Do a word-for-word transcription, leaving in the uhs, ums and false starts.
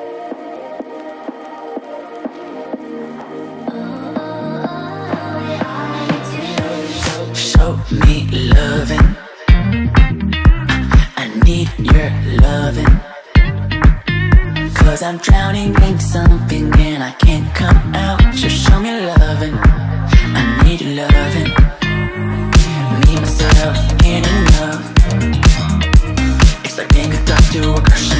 Show me loving, I need your loving, cause I'm drowning in something and I can't come out. Just show me loving, I need loving. Me, myself, in love. It's like being a doctor or a